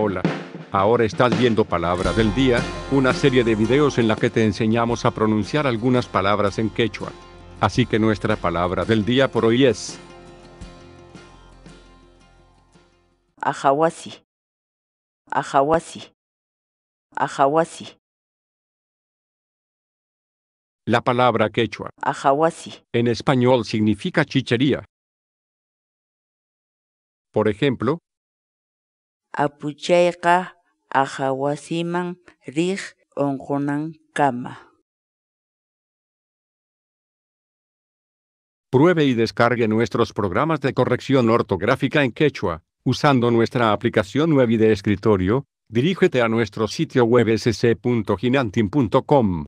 Hola. Ahora estás viendo Palabra del Día, una serie de videos en la que te enseñamos a pronunciar algunas palabras en quechua. Así que nuestra palabra del día por hoy es Aqha wasi. Aqha wasi. Aqha wasi. La palabra quechua Aqha wasi en español significa chichería. Por ejemplo, Apucheca, Ajawasiman, Rig, Onjunan, Kama. Pruebe y descargue nuestros programas de corrección ortográfica en quechua, usando nuestra aplicación web y de escritorio. Dirígete a nuestro sitio web sc.jinantin.com.